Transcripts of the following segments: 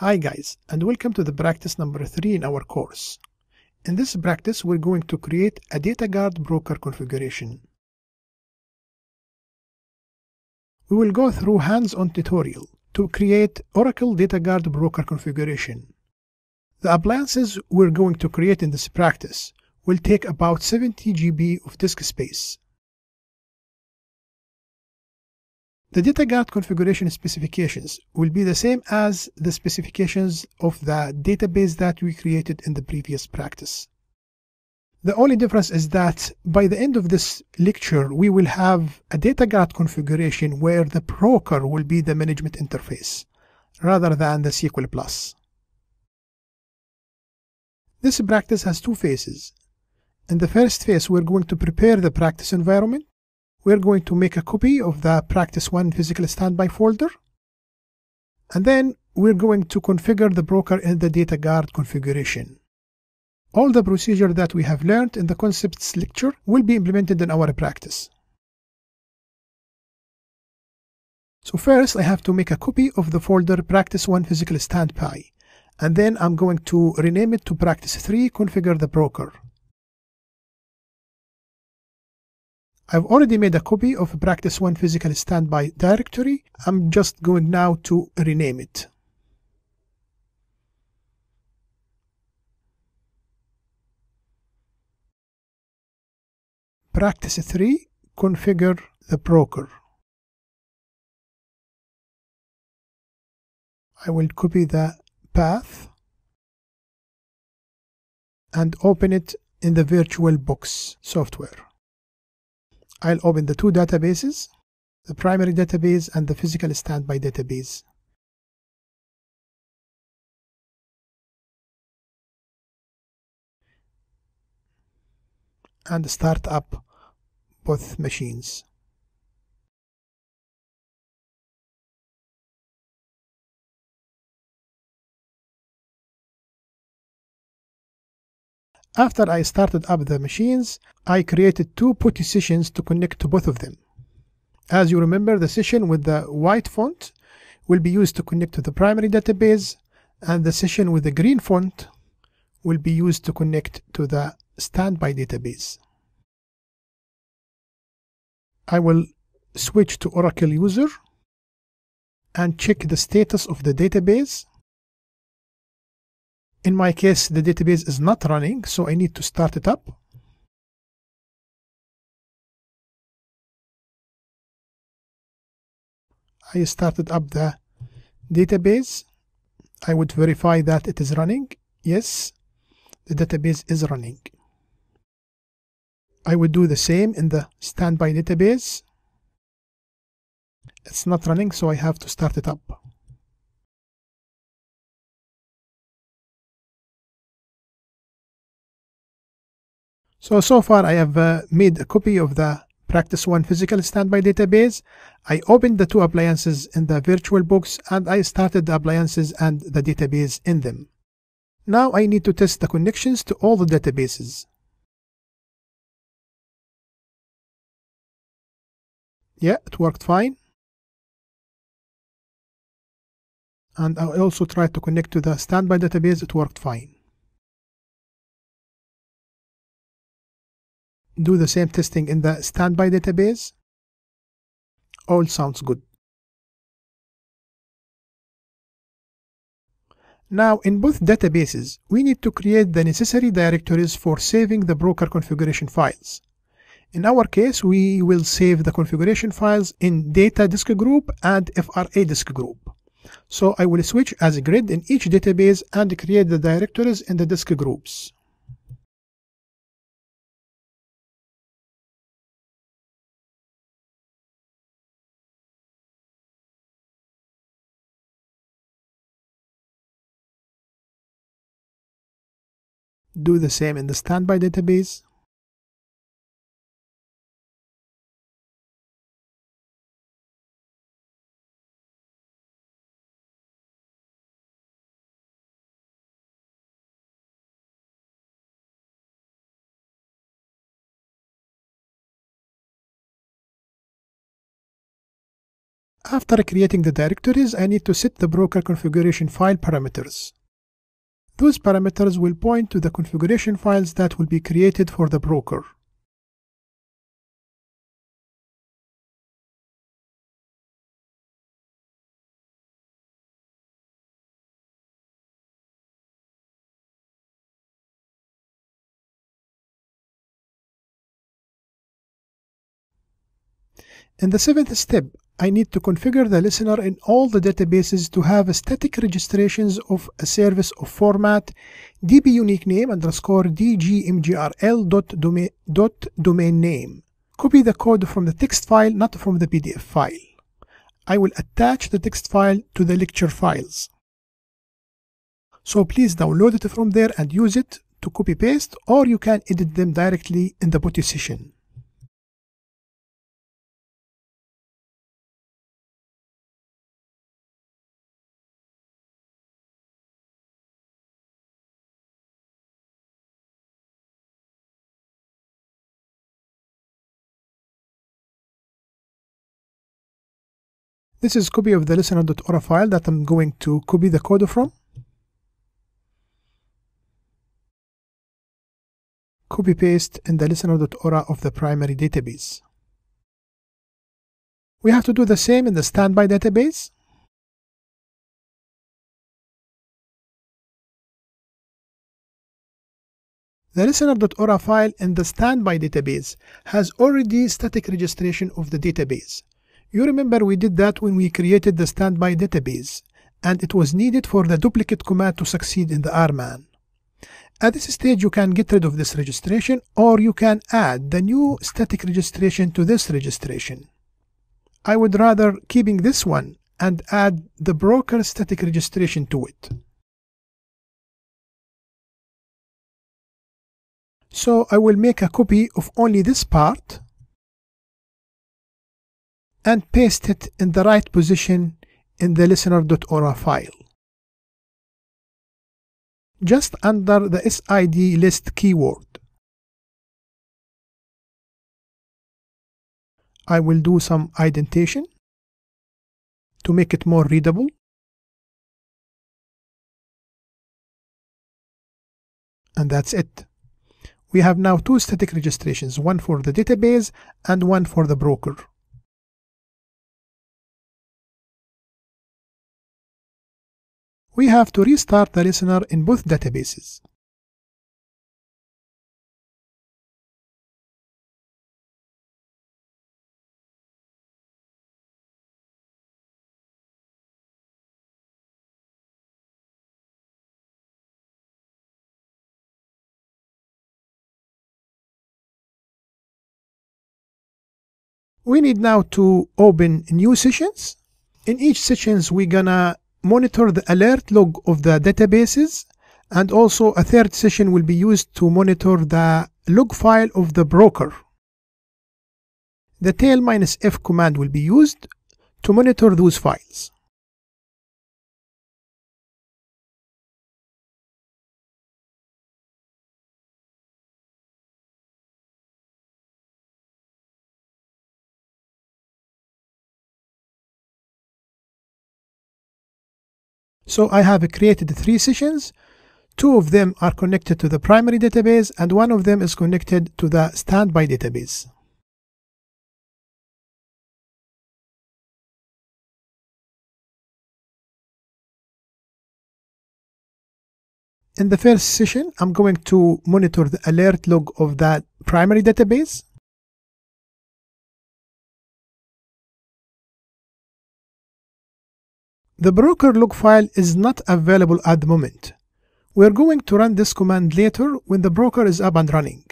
Hi guys, and welcome to the practice number 3 in our course. In this practice, we're going to create a Data Guard Broker configuration. We will go through hands-on tutorial to create Oracle Data Guard Broker configuration. The appliances we're going to create in this practice will take about 70 GB of disk space. The Data Guard configuration specifications will be the same as the specifications of the database that we created in the previous practice. The only difference is that by the end of this lecture, we will have a Data Guard configuration where the broker will be the management interface rather than the SQL Plus. This practice has two phases. In the first phase, we're going to prepare the practice environment. We're going to make a copy of the practice 1 physical standby folder, and then we're going to configure the broker in the Data Guard configuration. All the procedure that we have learned in the concepts lecture will be implemented in our practice. So first I have to make a copy of the folder practice 1 physical standby, and then I'm going to rename it to practice 3 configure the broker. I've already made a copy of practice 1 physical standby directory. I'm just going now to rename it. Practice 3 configure the broker. I will copy the path and open it in the VirtualBox software. I'll open the two databases, the primary database and the physical standby database. And start up both machines. After I started up the machines, I created two PuTTY sessions to connect to both of them. As you remember, the session with the white font will be used to connect to the primary database, and the session with the green font will be used to connect to the standby database. I will switch to Oracle user and check the status of the database. In my case, the database is not running, so I need to start it up. I started up the database. I would verify that it is running. Yes, the database is running. I would do the same in the standby database. It's not running, so I have to start it up. So far I have made a copy of the practice 1 physical standby database. I opened the two appliances in the VirtualBox and I started the appliances and the database in them. Now I need to test the connections to all the databases. Yeah, it worked fine. And I also tried to connect to the standby database. It worked fine. Do the same testing in the standby database. All sounds good. Now, in both databases, we need to create the necessary directories for saving the broker configuration files. In our case, we will save the configuration files in data disk group and FRA disk group. So I will switch as a grid in each database and create the directories in the disk groups. Do the same in the standby database. After creating the directories, I need to set the broker configuration file parameters. Those parameters will point to the configuration files that will be created for the broker. In the seventh step, I need to configure the listener in all the databases to have static registrations of a service of format DB unique name underscore DGMGRL dot domain name. Copy the code from the text file, not from the PDF file. I will attach the text file to the lecture files. So please download it from there and use it to copy paste, or you can edit them directly in the PuTTY session. This is copy of the listener.ora file that I'm going to copy the code from. Copy paste in the listener.ora of the primary database. We have to do the same in the standby database. The listener.ora file in the standby database has already static registration of the database. You remember we did that when we created the standby database, and it was needed for the duplicate command to succeed in the RMAN. At this stage, you can get rid of this registration, or you can add the new static registration to this registration. I would rather keeping this one and add the broker static registration to it. So I will make a copy of only this part and paste it in the right position in the listener.ora file, just under the SID list keyword. I will do some indentation to make it more readable, and that's it. We have now two static registrations, one for the database and one for the broker. We have to restart the listener in both databases. We need now to open new sessions. In each sessions, we're gonna monitor the alert log of the databases, and also a third session will be used to monitor the log file of the broker. The tail -f command will be used to monitor those files. So I have created three sessions. Two of them are connected to the primary database, and one of them is connected to the standby database. In the first session, I'm going to monitor the alert log of that primary database. The broker log file is not available at the moment. We're going to run this command later when the broker is up and running.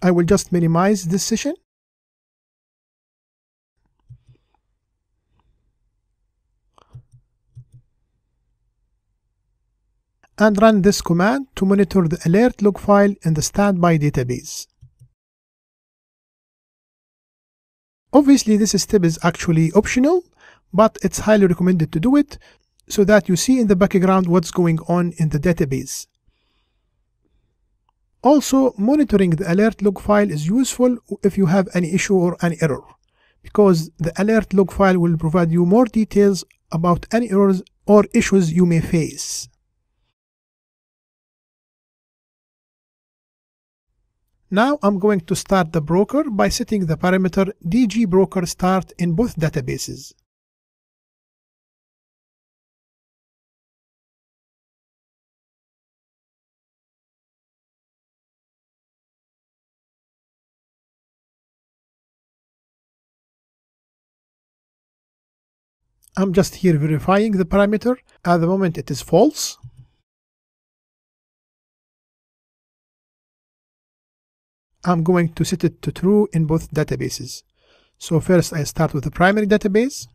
I will just minimize this session. And run this command to monitor the alert log file in the standby database. Obviously, this step is actually optional, but it's highly recommended to do it so that you see in the background what's going on in the database. Also, monitoring the alert log file is useful if you have any issue or an error, because the alert log file will provide you more details about any errors or issues you may face. Now I'm going to start the broker by setting the parameter DG_BROKER_START in both databases. I'm just here verifying the parameter. At the moment it is false. I'm going to set it to true in both databases. So first I start with the primary database.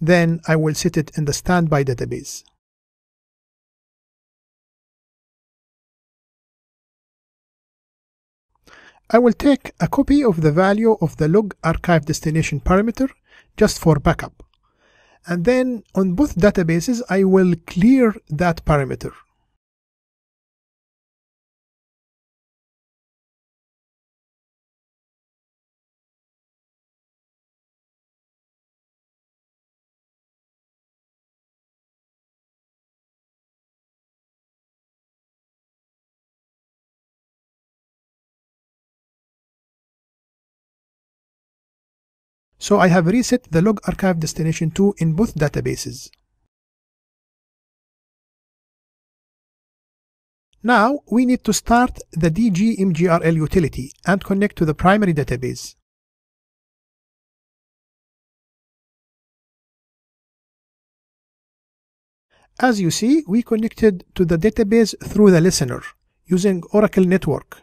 Then I will set it in the standby database. I will take a copy of the value of the log archive destination parameter just for backup. And then on both databases, I will clear that parameter. So I have reset the log archive destination 2 in both databases. Now we need to start the DGMGRL utility and connect to the primary database. As you see, we connected to the database through the listener using Oracle Network.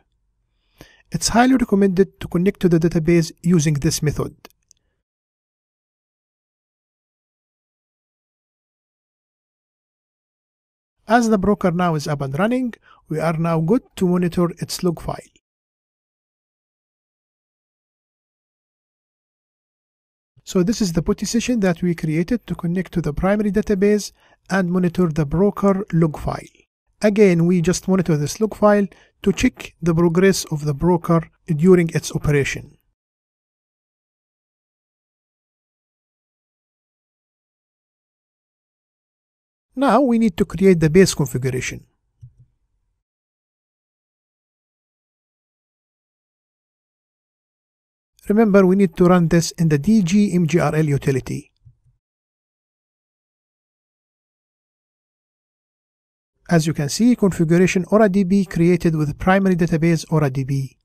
It's highly recommended to connect to the database using this method. As the broker now is up and running, we are now good to monitor its log file. So this is the PuTTY session that we created to connect to the primary database and monitor the broker log file. Again, we just monitor this log file to check the progress of the broker during its operation. Now we need to create the base configuration. Remember, we need to run this in the DGMGRL utility. As you can see, configuration OraDB created with primary database OraDB.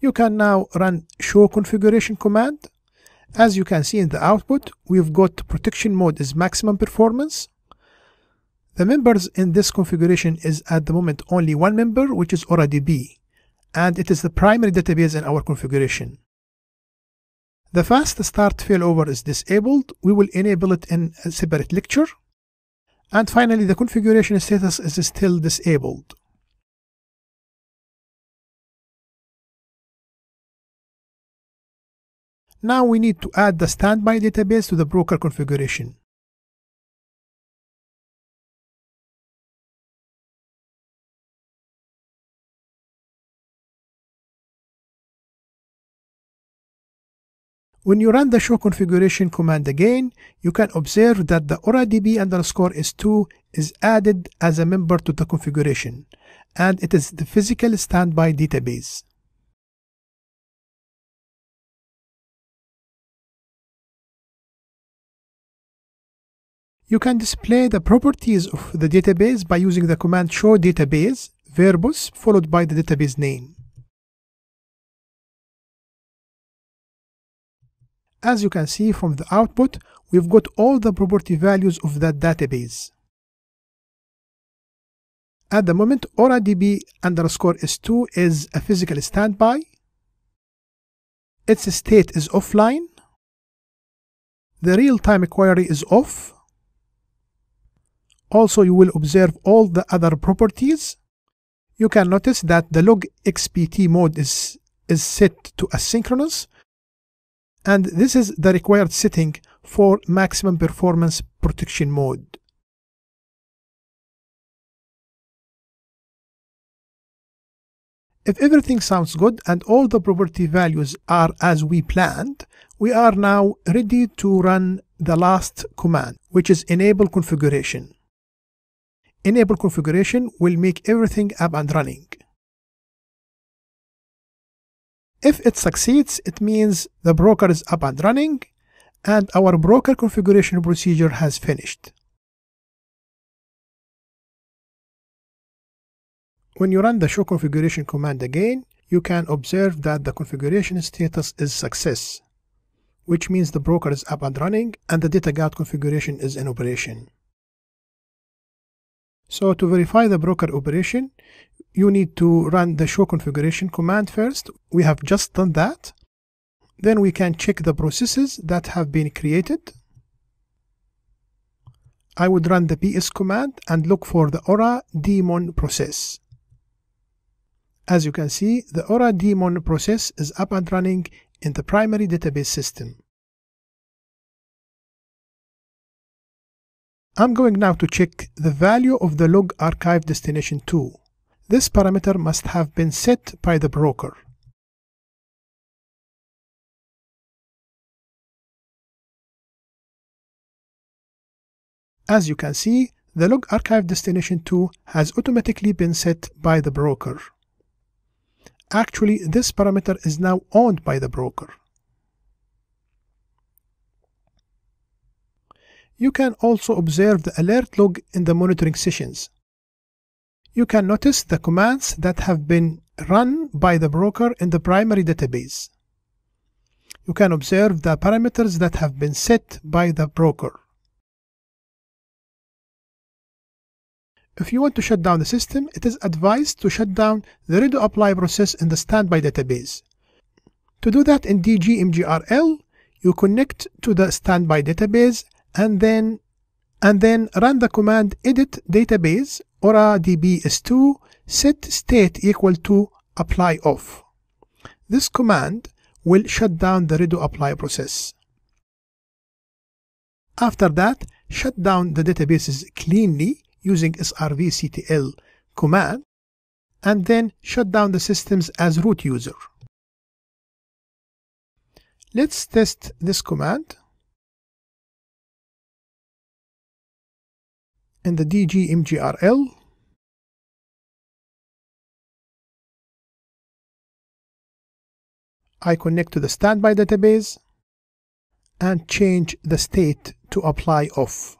You can now run show configuration command. As you can see in the output, we've got protection mode is maximum performance. The members in this configuration is at the moment only one member, which is OraDB, and it is the primary database in our configuration. The fast start failover is disabled. We will enable it in a separate lecture. And finally, the configuration status is still disabled. Now we need to add the standby database to the broker configuration. When you run the show configuration command again, you can observe that the OraDB_S2 is added as a member to the configuration, and it is the physical standby database. You can display the properties of the database by using the command show database verbose followed by the database name. As you can see from the output, we've got all the property values of that database. At the moment, OraDB_S2 is a physical standby. Its state is offline. The real-time query is off. Also, you will observe all the other properties. You can notice that the log XPT mode is is set to asynchronous, and this is the required setting for maximum performance protection mode. If everything sounds good and all the property values are as we planned, we are now ready to run the last command, which is enable configuration. Enable configuration will make everything up and running. If it succeeds, it means the broker is up and running and our broker configuration procedure has finished. When you run the show configuration command again, you can observe that the configuration status is success, which means the broker is up and running and the data guard configuration is in operation. So to verify the broker operation, you need to run the show configuration command first. We have just done that. Then we can check the processes that have been created. I would run the PS command and look for the OraDemon process. As you can see, the OraDemon process is up and running in the primary database system. I'm going now to check the value of the log archive destination 2. This parameter must have been set by the broker. As you can see, the log archive destination 2 has automatically been set by the broker. Actually, this parameter is now owned by the broker. You can also observe the alert log in the monitoring sessions. You can notice the commands that have been run by the broker in the primary database. You can observe the parameters that have been set by the broker. If you want to shut down the system, it is advised to shut down the redo apply process in the standby database. To do that in DGMGRL, you connect to the standby database and then run the command edit database OraDB_S2 set state equal to apply off. This command will shut down the redo apply process. After that, shut down the databases cleanly using srvctl command, and then shut down the systems as root user. Let's test this command. In the DGMGRL, I connect to the standby database and change the state to apply off.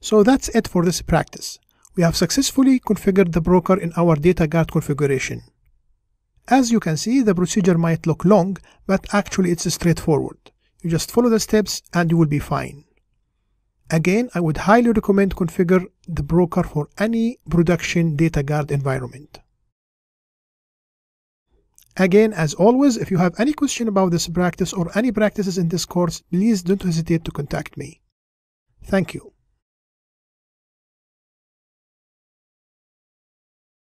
So that's it for this practice. We have successfully configured the broker in our data guard configuration. As you can see, the procedure might look long, but actually it's straightforward. You just follow the steps and you will be fine. Again, I would highly recommend configure the broker for any production data guard environment. Again, as always, if you have any question about this practice or any practices in this course, please don't hesitate to contact me. Thank you.